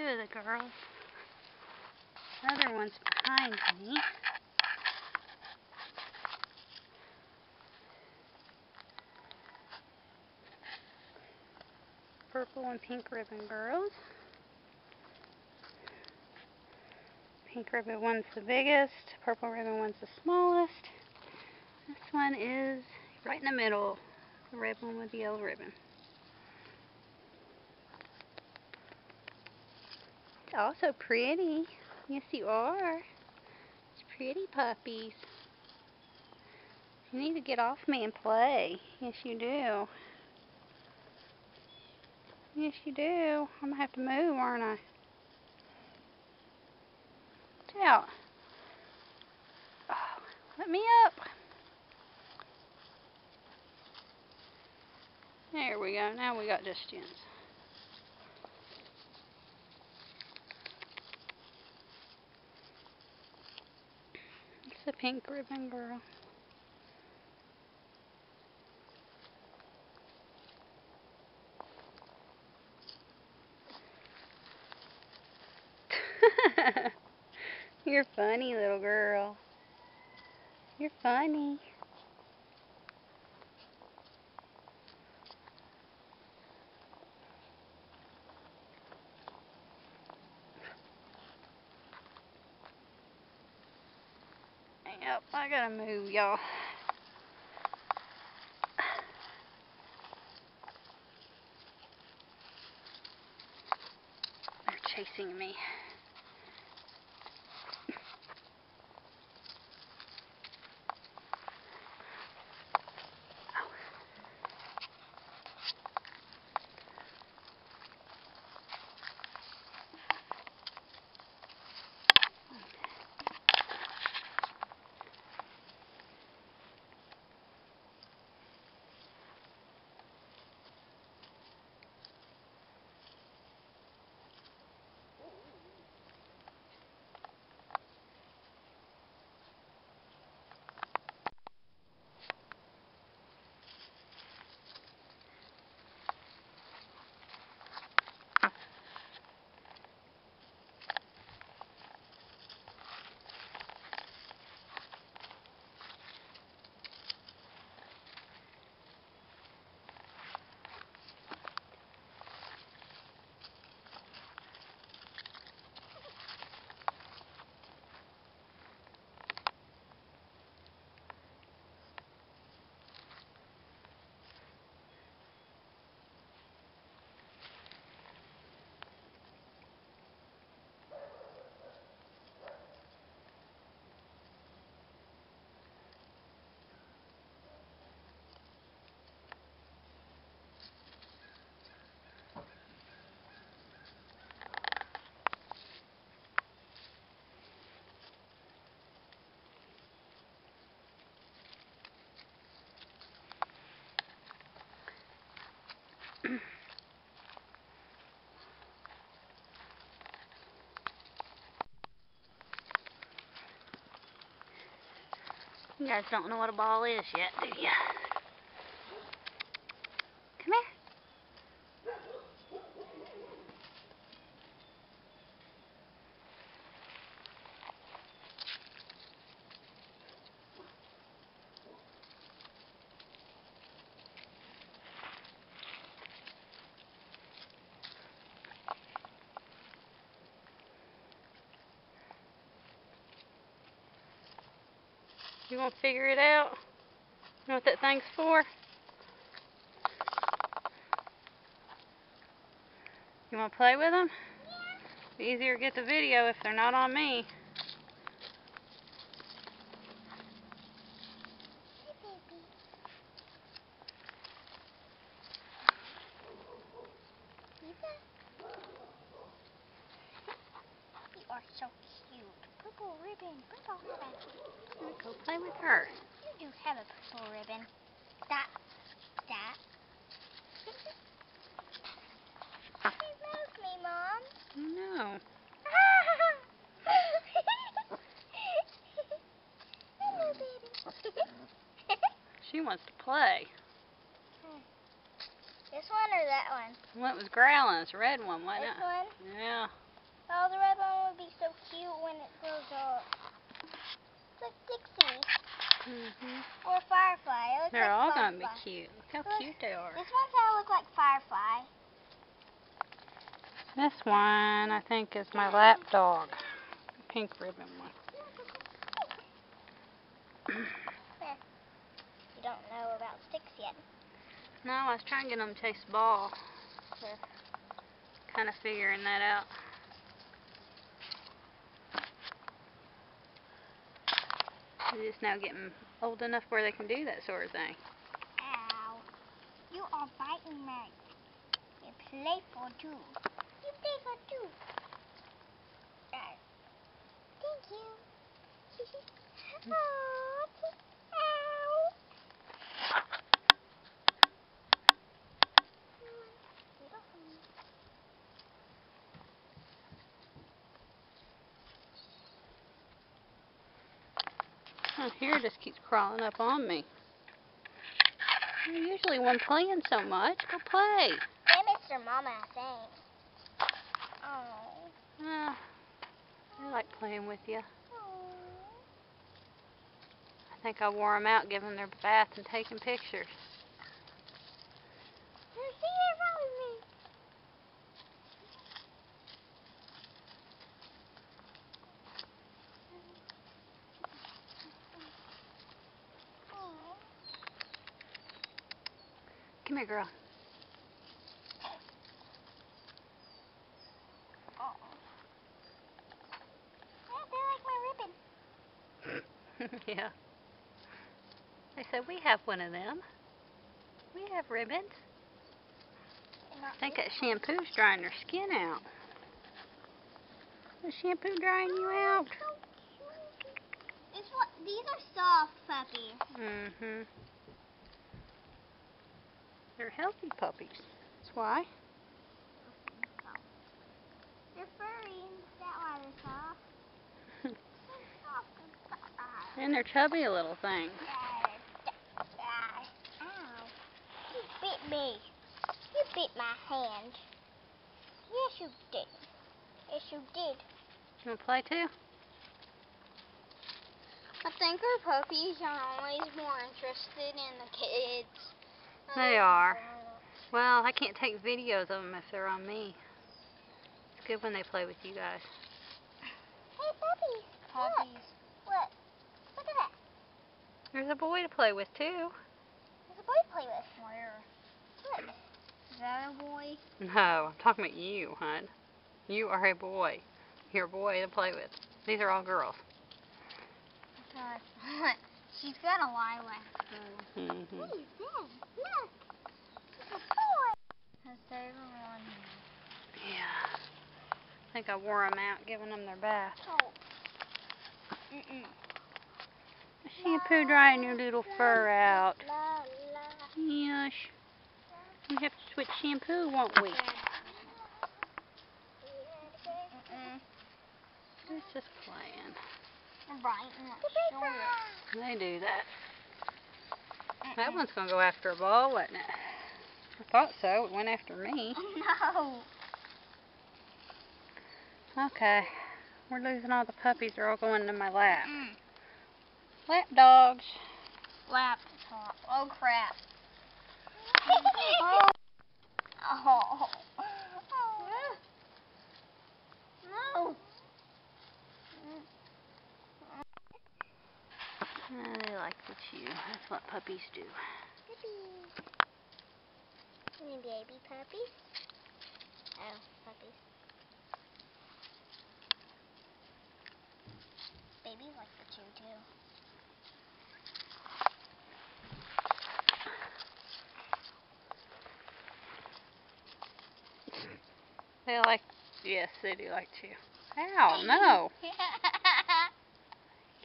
two of the girls. The other one's behind me. Purple and pink ribbon girls. Pink ribbon one's the biggest, purple ribbon one's the smallest. This one is right in the middle, the red one with the yellow ribbon. Oh, so pretty. Yes, you are. It's pretty puppies. You need to get off me and play. Yes, you do. Yes, you do. I'm gonna have to move, aren't I? Watch out. Oh, let me up. There we go. Now we got just gins. It's a pink ribbon girl. You're funny, little girl. You're funny. Yep, I gotta move, y'all. They're chasing me. You guys don't know what a ball is yet, do ya? Come here. You want to figure it out? You know what that thing's for? You want to play with them? Yeah. It's easier to get the video if they're not on me. So cute. Purple ribbon. Purple ribbon. I'm gonna go play with her. You do have a purple ribbon. That. That. You moved me, Mom. No. Hello, baby. She wants to play. This one or that one? Well, it was growling. It's a red one. Why not? This one? Yeah. Oh, the red one would be so cute when it grows up. It's like Dixie. Mm-hmm. Or Firefly. They're all going to be cute. Look how cute they are. This one's going to look like Firefly. This one, I think, is my lap dog. The pink ribbon one. You don't know about sticks yet. No, I was trying to get them to chase the ball. Sure. Kind of figuring that out. They're just now getting old enough where they can do that sort of thing. Ow. You are biting me. You're playful too. You're playful too. Thank you. Oh, ow. Oh, here it just keeps crawling up on me. Usually when playing so much, go play. They missed their mama, I think. Oh. I like playing with you. Aww. I think I wore them out giving their baths and taking pictures. Come here, girl. Uh-oh. Yeah, they like my ribbon. Yeah. They said, we have one of them. We have ribbons. I think that shampoo's drying her skin out. Is the shampoo drying you out? It's what, these are soft puppies. Mm-hmm. They're healthy puppies. That's why. They're furry. That's why they're soft. And they're chubby little things. Ow. You bit me. You bit my hand. Yes, you did. Yes, you did. You want to play too? I think our puppies are always more interested in the kids. They are. Well, I can't take videos of them if they're on me. It's good when they play with you guys. Hey, puppies. Puppies. Look. Look at that. There's a boy to play with, too. There's a boy to play with. Where? Look. Is that a boy? No, I'm talking about you, hon. You are a boy. You're a boy to play with. These are all girls. Okay. She's got a lilac though. Mm-hmm. What is that? Look! It's a boy! Has they ever run here? Yeah. I think I wore them out giving them their bath. Oh. Mm-mm. Shampoo drying your little fur out. Yes. We have to switch shampoo, won't we? Mm-mm. It's just playing. Right, sure. They do that. That one's going to go after a ball, wasn't it? I thought so. It went after me. No. Okay. We're losing all the puppies. They're all going into my lap. Lap dogs. Lap dog. Oh, crap. Oh. Oh. Oh. No. They like to chew. That's what puppies do. Puppies. Any baby puppies? Oh, puppies. Babies like to chew too. They like, yes, they do like to chew. Ow, no.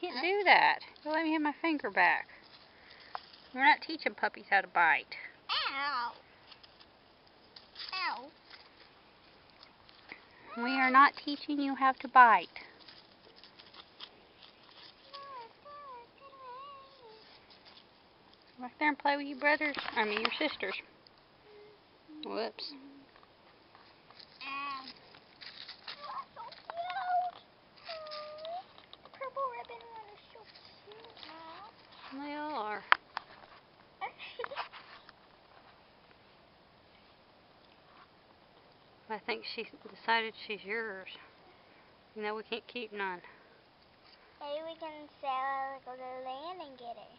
Can't do that. You'll let me have my finger back. We're not teaching puppies how to bite. Ow! Ow! We are not teaching you how to bite. Come back there and play with your brothers. I mean your sisters. Whoops. I think she decided she's yours. You know, we can't keep none. Maybe we can sell little Ann and get her.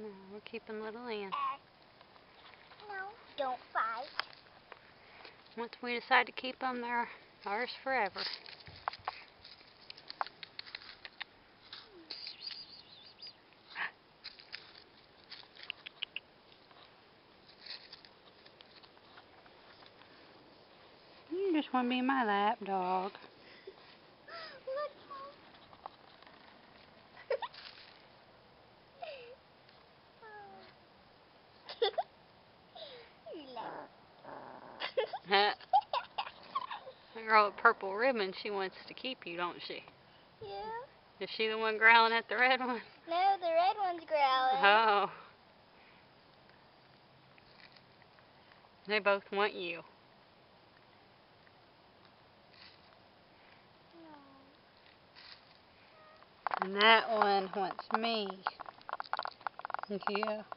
No, we're keeping little Ann. No, don't fight. Once we decide to keep them, they're ours forever. You just want to be my lap dog. That girl with purple ribbon, she wants to keep you, don't she? Yeah. Is she the one growling at the red one? No, the red one's growling. Oh. They both want you. No. And that one wants me. Yeah. Are you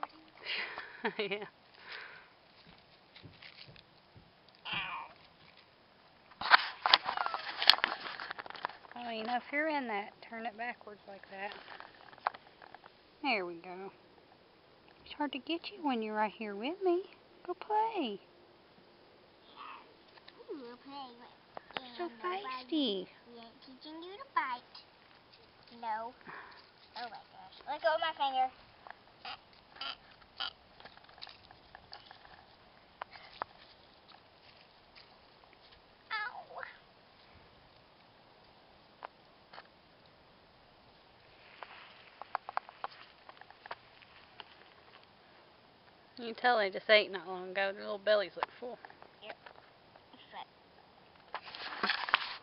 recording? Yeah. Well, you know, if you're in that, turn it backwards like that. There we go. It's hard to get you when you're right here with me. Go play. Ooh, we'll play with so feisty. We ain't teaching you to bite. No. Oh my gosh. Let go of my finger. You can tell they just ate not long ago. Their little bellies look full. Yep.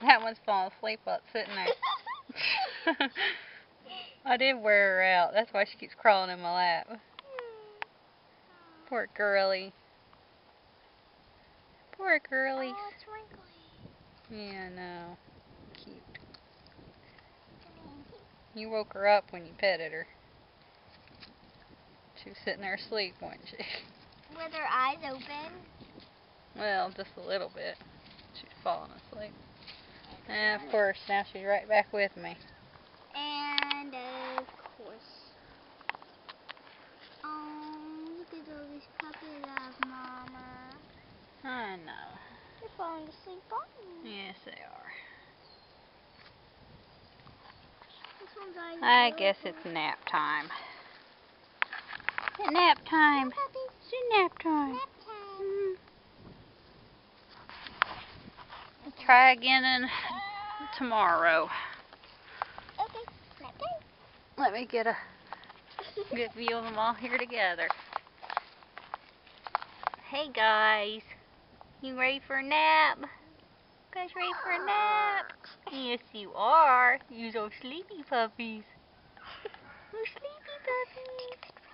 That one's falling asleep while it's sitting there. I did wear her out. That's why she keeps crawling in my lap. Poor girly. Poor girly. Oh, it's wrinkly. Yeah, no. Cute. You woke her up when you petted her. She was sitting there asleep, wasn't she? With her eyes open? Well, just a little bit. She's falling asleep. And of course, now she's right back with me. And of course. Oh, look at all these puppy love, Mama. I know. They're falling asleep on me. Yes, they are. This one's eyes open. I guess it's nap time. It's nap time. It's nap time. Nap time. We'll try again tomorrow. Okay. Nap time. Let me get a good view of them all here together. Hey guys, you ready for a nap? You guys ready for a nap? Yes, you are. You little sleepy puppies. You're sleepy puppies.